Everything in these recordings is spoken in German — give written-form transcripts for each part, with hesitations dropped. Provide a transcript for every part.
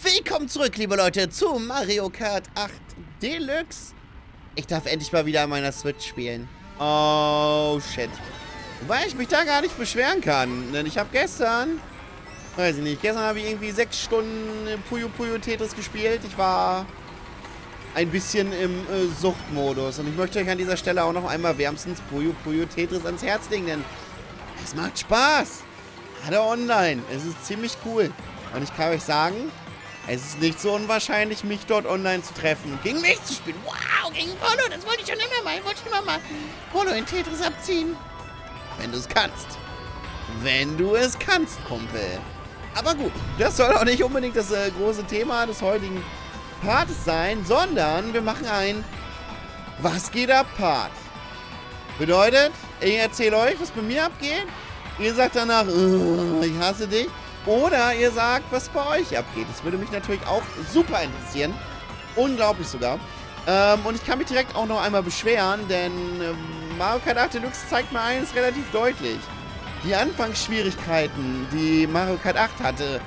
Willkommen zurück, liebe Leute, zu Mario Kart 8 Deluxe. Ich darf endlich mal wieder an meiner Switch spielen. Oh, shit. Wobei ich mich da gar nicht beschweren kann, denn ich habe gestern... Weiß ich nicht, gestern habe ich irgendwie 6 Stunden Puyo Puyo Tetris gespielt. Ich war ein bisschen im Suchtmodus und ich möchte euch an dieser Stelle auch noch einmal wärmstens Puyo Puyo Tetris ans Herz legen, denn es macht Spaß. Gerade online. Es ist ziemlich cool. Und ich kann euch sagen, es ist nicht so unwahrscheinlich, mich dort online zu treffen und gegen mich zu spielen. Wow, gegen Polo, das wollte ich schon immer mal. Ich wollte schon immer mal Polo in Tetris abziehen. Wenn du es kannst. Wenn du es kannst, Kumpel. Aber gut, das soll auch nicht unbedingt das große Thema des heutigen Parts sein, sondern wir machen ein Was geht ab Part. Bedeutet, ich erzähle euch, was bei mir abgeht. Ihr sagt danach, ich hasse dich. Oder ihr sagt, was bei euch abgeht. Das würde mich natürlich auch super interessieren. Unglaublich sogar. Und ich kann mich direkt auch noch einmal beschweren, denn Mario Kart 8 Deluxe zeigt mir eines relativ deutlich. Die Anfangsschwierigkeiten, die Mario Kart 8 hatte,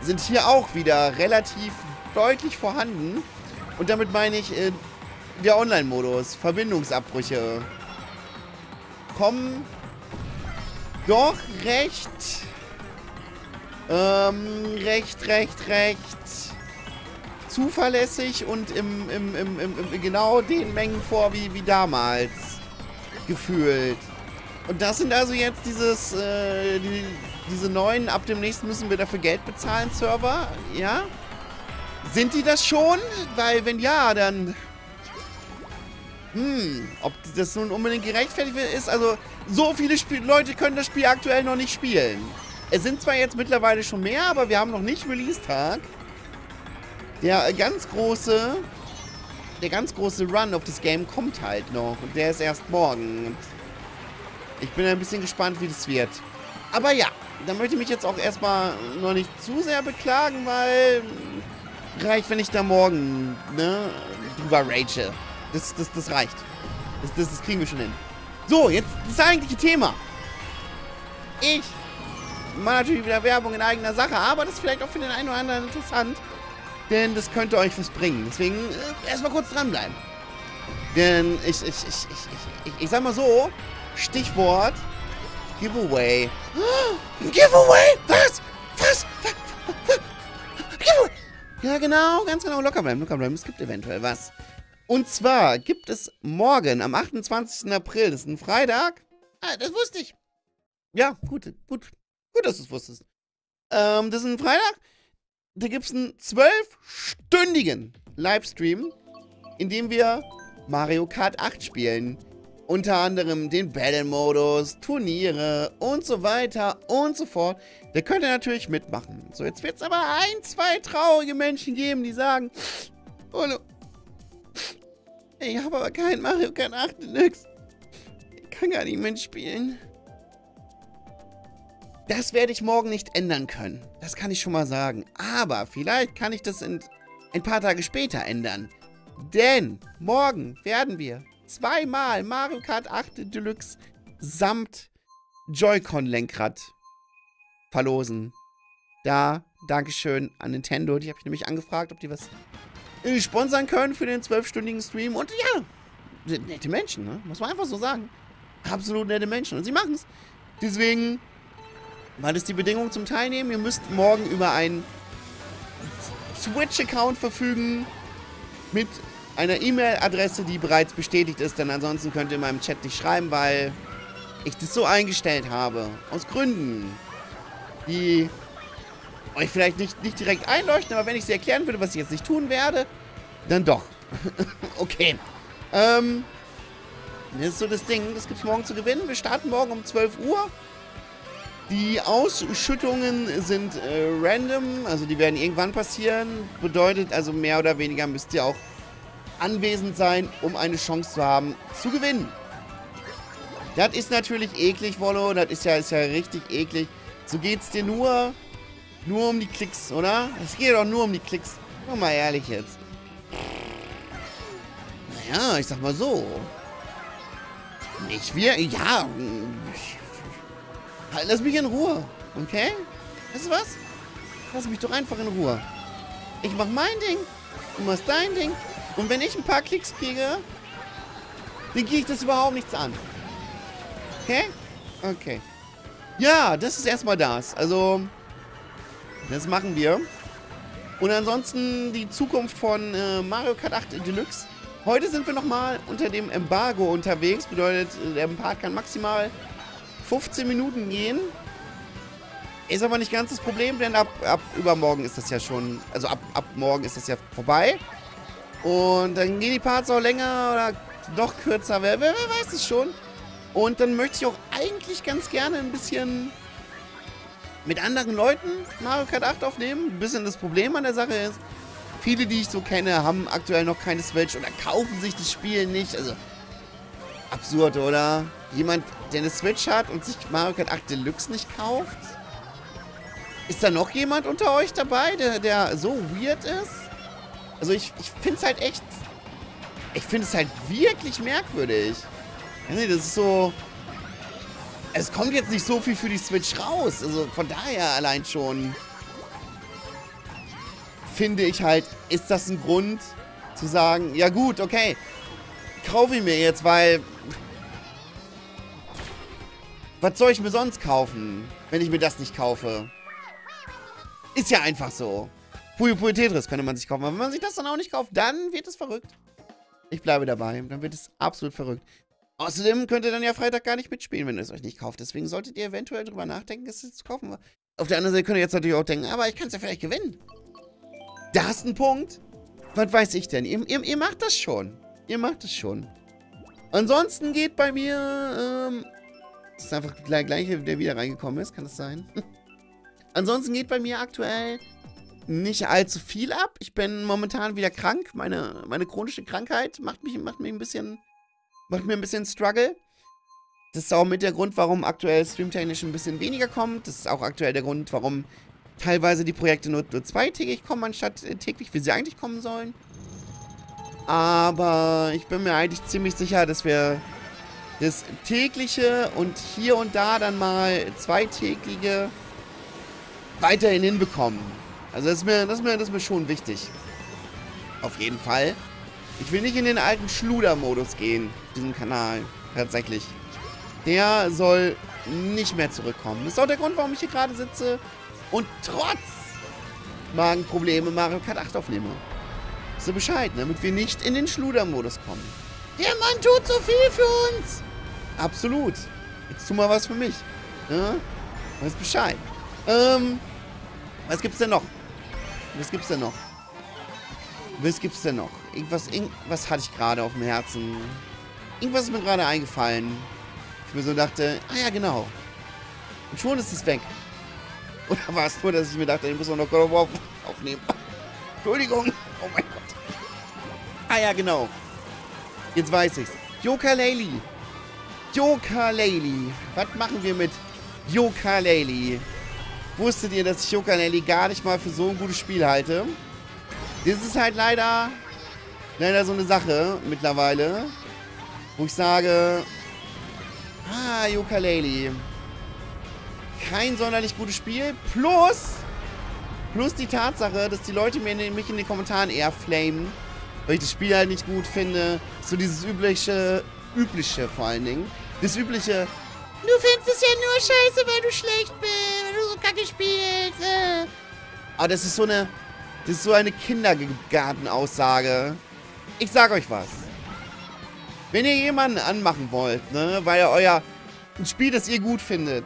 sind hier auch wieder relativ deutlich vorhanden. Und damit meine ich der Online-Modus, Verbindungsabbrüche. Kommen doch recht... recht zuverlässig und im genau den Mengen vor wie damals gefühlt. Und das sind also jetzt diese neuen, ab demnächst müssen wir dafür Geld bezahlen, Server, ja? Sind die das schon? Weil wenn ja, dann... ob das nun unbedingt gerechtfertigt ist, also so viele Leute können das Spiel aktuell noch nicht spielen. Es sind zwar jetzt mittlerweile schon mehr, aber wir haben noch nicht Release-Tag. Der ganz große Run auf das Game kommt halt noch. Und der ist erst morgen. Ich bin ein bisschen gespannt, wie das wird. Aber ja, da möchte ich mich jetzt auch erstmal noch nicht zu sehr beklagen, weil... Reicht, wenn ich da morgen, ne, drüber rage. Das reicht. Das kriegen wir schon hin. So, jetzt das eigentliche Thema. Ich... mal natürlich wieder Werbung in eigener Sache, aber das ist vielleicht auch für den einen oder anderen interessant, denn das könnte euch was bringen. Deswegen erstmal kurz dranbleiben. Denn ich sag mal so, Stichwort Giveaway. Giveaway? Was? Was? Giveaway? Ja genau, ganz genau, locker bleiben. Es gibt eventuell was. Und zwar gibt es morgen am 28. April, das ist ein Freitag. Ah, das wusste ich. Ja, gut. Gut, dass du es wusstest. Das ist ein Freitag. Da gibt es einen 12-stündigen Livestream, in dem wir Mario Kart 8 spielen. Unter anderem den Battle-Modus, Turniere und so weiter und so fort. Da könnt ihr natürlich mitmachen. So, jetzt wird es aber 1, 2 traurige Menschen geben, die sagen, Hallo, ich habe aber kein Mario Kart 8 Deluxe. Ich kann gar nicht mitspielen. Das werde ich morgen nicht ändern können. Das kann ich schon mal sagen. Aber vielleicht kann ich das in ein paar Tage später ändern. Denn morgen werden wir zweimal Mario Kart 8 Deluxe samt Joy-Con-Lenkrad verlosen. Da, Dankeschön an Nintendo. Die habe ich nämlich angefragt, ob die was sponsern können für den 12-stündigen Stream. Und ja, nette Menschen, ne? Muss man einfach so sagen. Absolut nette Menschen. Und sie machen es. Deswegen... War das die Bedingung zum Teilnehmen? Ihr müsst morgen über einen Switch-Account verfügen mit einer E-Mail-Adresse, die bereits bestätigt ist, denn ansonsten könnt ihr in meinem Chat nicht schreiben, weil ich das so eingestellt habe. Aus Gründen, die euch vielleicht nicht direkt einleuchten, aber wenn ich sie erklären würde, was ich jetzt nicht tun werde, dann doch. Okay. Das ist so das Ding, das gibt's morgen zu gewinnen. Wir starten morgen um 12 Uhr. Die Ausschüttungen sind random, also die werden irgendwann passieren. Bedeutet also, mehr oder weniger müsst ihr auch anwesend sein, um eine Chance zu haben, zu gewinnen. Das ist natürlich eklig, Wollo. Das ist ja richtig eklig. So geht's dir nur um die Klicks, oder? Es geht doch nur um die Klicks. Mach mal ehrlich jetzt. Naja, ich sag mal so. Nicht wir, ja... Lass mich in Ruhe, okay? Weißt du was? Lass mich doch einfach in Ruhe. Ich mach mein Ding. Du machst dein Ding. Und wenn ich ein paar Klicks kriege, dann gehe ich das überhaupt nichts an. Okay? Okay. Ja, das ist erstmal das. Also, das machen wir. Und ansonsten die Zukunft von Mario Kart 8 Deluxe. Heute sind wir nochmal unter dem Embargo unterwegs. Bedeutet, der Part kann maximal 15 Minuten gehen. Ist aber nicht ganz das Problem, denn ab übermorgen ist das ja schon... Also ab morgen ist das ja vorbei. Und dann gehen die Parts auch länger oder noch kürzer. Wer weiß es schon. Und dann möchte ich auch eigentlich ganz gerne ein bisschen mit anderen Leuten Mario Kart 8 aufnehmen. Ein bisschen das Problem an der Sache ist, viele, die ich so kenne, haben aktuell noch keine Switch oder kaufen sich das Spiel nicht. Also, absurd, oder? Jemand, der eine Switch hat und sich Mario Kart 8 Deluxe nicht kauft? Ist da noch jemand unter euch dabei, der so weird ist? Also, ich finde es halt echt... Ich finde es halt wirklich merkwürdig. Das ist so... Es kommt jetzt nicht so viel für die Switch raus. Also von daher allein schon finde ich halt, ist das ein Grund zu sagen, ja gut, okay, kaufe ich mir jetzt, weil was soll ich mir sonst kaufen, wenn ich mir das nicht kaufe? Ist ja einfach so. Puyo Puyo Tetris könnte man sich kaufen, aber wenn man sich das dann auch nicht kauft, dann wird es verrückt. Ich bleibe dabei, dann wird es absolut verrückt. Außerdem könnt ihr dann ja Freitag gar nicht mitspielen, wenn ihr es euch nicht kauft. Deswegen solltet ihr eventuell drüber nachdenken, es zu kaufen. Auf der anderen Seite könnt ihr jetzt natürlich auch denken, aber ich kann es ja vielleicht gewinnen. Da ist ein Punkt. Was weiß ich denn? Ihr macht das schon. Ihr macht das schon. Ansonsten geht bei mir... das ist einfach der gleiche, der wieder reingekommen ist. Kann das sein? Ansonsten geht bei mir aktuell nicht allzu viel ab. Ich bin momentan wieder krank. Meine chronische Krankheit macht mich ein bisschen... Macht mir ein bisschen Struggle. Das ist auch mit der Grund, warum aktuell streamtechnisch ein bisschen weniger kommt. Das ist auch aktuell der Grund, warum teilweise die Projekte nur zweitägig kommen, anstatt täglich, wie sie eigentlich kommen sollen. Aber ich bin mir eigentlich ziemlich sicher, dass wir das tägliche und hier und da dann mal zweitägige weiterhin hinbekommen. Also das ist mir schon wichtig. Auf jeden Fall. Ich will nicht in den alten Schluder-Modus gehen, auf diesem Kanal, tatsächlich. Der soll nicht mehr zurückkommen. Das ist auch der Grund, warum ich hier gerade sitze und trotz Magenprobleme Mario Kart 8 aufnehme. So Bescheid, damit wir nicht in den Schluder-Modus kommen. Der Mann tut so viel für uns! Absolut. Jetzt tu mal was für mich. Ja? Weiß Bescheid. Was gibt's denn noch? Was gibt's denn noch? Was gibt's denn noch? Irgendwas hatte ich gerade auf dem Herzen. Irgendwas ist mir gerade eingefallen. Ich mir so dachte, ah ja, genau. Und schon ist es weg. Oder war es nur, dass ich mir dachte, ich muss noch God of War aufnehmen. Entschuldigung. Oh mein Gott. Ah ja, genau. Jetzt weiß ich's. Yooka-Laylee. Yooka-Laylee. Was machen wir mit Yooka-Laylee? Wusstet ihr, dass ich Yooka-Laylee gar nicht mal für so ein gutes Spiel halte? Das ist halt leider so eine Sache mittlerweile, wo ich sage, ah, Yooka-Laylee, kein sonderlich gutes Spiel, plus die Tatsache, dass die Leute mich in den Kommentaren eher flamen, weil ich das Spiel halt nicht gut finde, so dieses übliche vor allen Dingen, das übliche, du findest es ja nur scheiße, weil du schlecht bist, weil du so kacke spielst, aber das ist so eine... Das ist so eine Kindergartenaussage. Ich sag euch was. Wenn ihr jemanden anmachen wollt, ne, weil ihr ein Spiel, das ihr gut findet,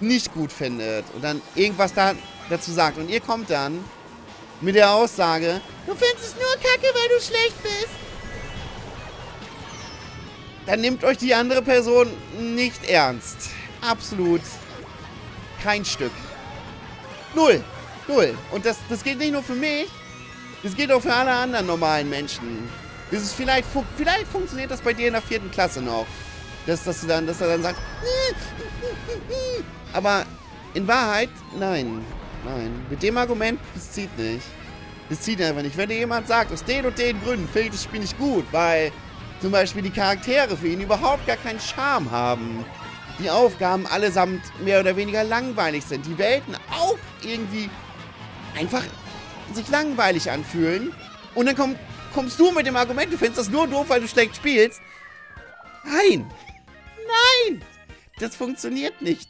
nicht gut findet und dann irgendwas dazu sagt und ihr kommt dann mit der Aussage, du findest es nur kacke, weil du schlecht bist. Dann nimmt euch die andere Person nicht ernst. Absolut. Kein Stück. Null. Und das gilt nicht nur für mich, das gilt auch für alle anderen normalen Menschen. Das ist vielleicht funktioniert das bei dir in der 4. Klasse noch. Dass er dann sagt, aber in Wahrheit, nein. Mit dem Argument, das zieht nicht. Das zieht einfach nicht. Wenn dir jemand sagt, aus den und den Gründen finde ich das Spiel nicht gut, weil zum Beispiel die Charaktere für ihn überhaupt gar keinen Charme haben. Die Aufgaben allesamt mehr oder weniger langweilig sind. Die Welten auch irgendwie einfach sich langweilig anfühlen. Und dann kommst du mit dem Argument, du findest das nur doof, weil du schlecht spielst. Nein! Nein! Das funktioniert nicht.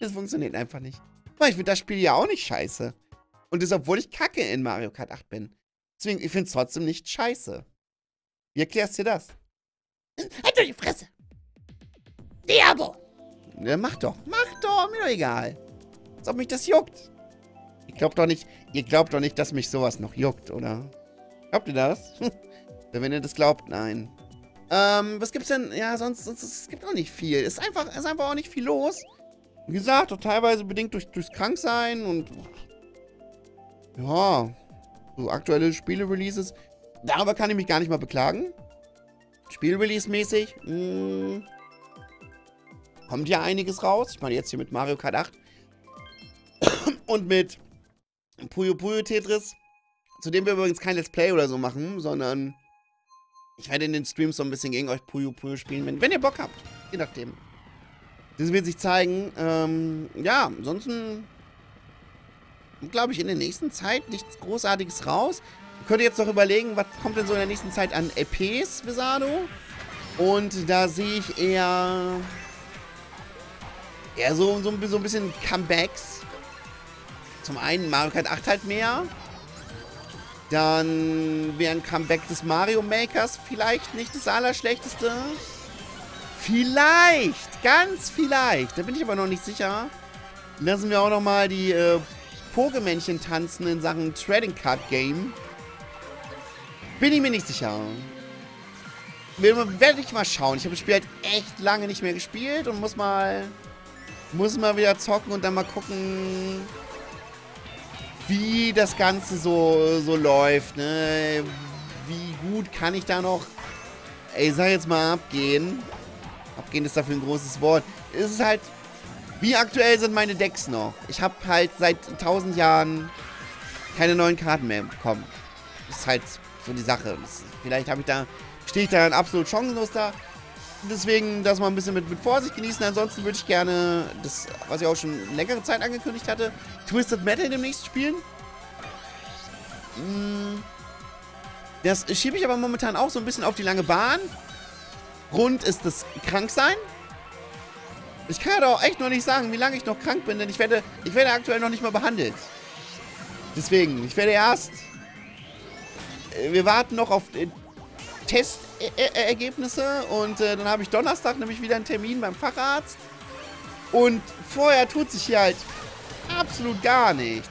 Das funktioniert einfach nicht. Weil ich finde das Spiel ja auch nicht scheiße. Und das, obwohl ich kacke in Mario Kart 8 bin. Deswegen, ich finde es trotzdem nicht scheiße. Wie erklärst du dir das? Halt doch die Fresse! Diabo! Ja, mach doch. Mach doch, mir doch egal. Als ob mich das juckt. Ihr glaubt doch nicht, dass mich sowas noch juckt, oder? Glaubt ihr das? Wenn ihr das glaubt, nein. Was gibt's denn? Ja, sonst es gibt auch nicht viel. Es ist einfach auch nicht viel los. Wie gesagt, auch teilweise bedingt durchs Kranksein und... Ja, so aktuelle Spiele-Releases. Darüber kann ich mich gar nicht mal beklagen. Spiel-Release-mäßig kommt ja einiges raus. Ich meine, jetzt hier mit Mario Kart 8 und mit Puyo Puyo Tetris, zu dem wir übrigens kein Let's Play oder so machen, sondern ich werde in den Streams so ein bisschen gegen euch Puyo Puyo spielen, wenn ihr Bock habt. Je nachdem. Das wird sich zeigen. Ja, ansonsten glaube ich in der nächsten Zeit nichts Großartiges raus. Ihr könnt jetzt noch überlegen, was kommt denn so in der nächsten Zeit an EPs, Visado? Und da sehe ich eher so ein bisschen Comebacks. Zum einen Mario Kart 8 halt mehr. Dann wäre ein Comeback des Mario Makers vielleicht nicht das Allerschlechteste. Vielleicht, ganz vielleicht. Da bin ich aber noch nicht sicher. Lassen wir auch nochmal die Pokémännchen tanzen in Sachen Trading Card Game. Bin ich mir nicht sicher. Werde ich mal schauen. Ich habe das Spiel halt echt lange nicht mehr gespielt und muss mal wieder zocken und dann mal gucken, wie das Ganze so läuft, ne? Wie gut kann ich da noch, ich sag jetzt mal, abgehen. Abgehen ist dafür ein großes Wort. Es ist halt, wie aktuell sind meine Decks noch? Ich habe halt seit 1000 Jahren keine neuen Karten mehr bekommen. Das ist halt so die Sache. Vielleicht stehe ich da dann absolut chancenlos da. Deswegen, das mal ein bisschen mit Vorsicht genießen. Ansonsten würde ich gerne das, was ich auch schon längere Zeit angekündigt hatte, Twisted Metal demnächst spielen. Das schiebe ich aber momentan auch so ein bisschen auf die lange Bahn. Grund ist das Kranksein. Ich kann ja doch echt noch nicht sagen, wie lange ich noch krank bin, denn ich werde aktuell noch nicht mal behandelt. Deswegen, ich werde erst... Wir warten noch auf Testergebnisse und dann habe ich Donnerstag nämlich wieder einen Termin beim Facharzt. Und vorher tut sich hier halt absolut gar nichts.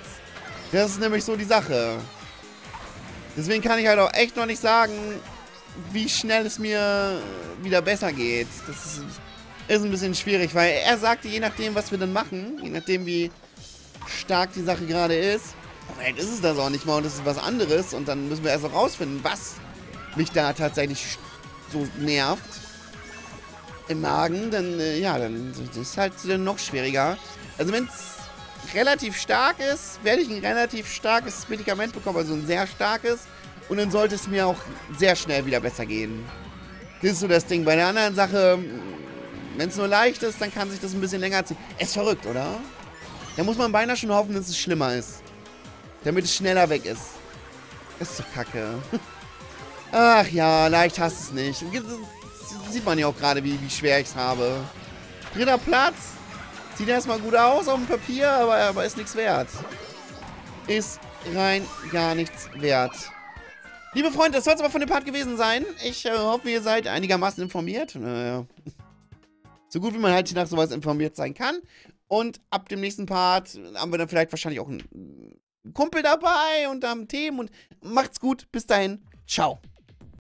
Das ist nämlich so die Sache. Deswegen kann ich halt auch echt noch nicht sagen, wie schnell es mir wieder besser geht. Das ist ein bisschen schwierig, weil er sagte, je nachdem, was wir dann machen, je nachdem, wie stark die Sache gerade ist, vielleicht ist es das auch nicht mal und das ist was anderes und dann müssen wir erst noch rausfinden, was mich da tatsächlich so nervt im Magen, dann ja, dann ist es halt noch schwieriger. Also wenn es relativ stark ist, werde ich ein relativ starkes Medikament bekommen, also ein sehr starkes, und dann sollte es mir auch sehr schnell wieder besser gehen. Das ist so das Ding. Bei der anderen Sache, wenn es nur leicht ist, dann kann sich das ein bisschen länger ziehen. Ist verrückt, oder? Da muss man beinahe schon hoffen, dass es schlimmer ist, damit es schneller weg ist. Ist so kacke. Ach ja, leicht hast es nicht. Das sieht man ja auch gerade, wie schwer ich es habe. Dritter Platz. Sieht erstmal gut aus auf dem Papier, aber ist nichts wert. Ist rein gar nichts wert. Liebe Freunde, das soll es aber von dem Part gewesen sein. Ich hoffe, ihr seid einigermaßen informiert. Naja. So gut, wie man halt nach sowas informiert sein kann. Und ab dem nächsten Part haben wir dann vielleicht wahrscheinlich auch einen Kumpel dabei und haben Themen. Und macht's gut. Bis dahin. Ciao.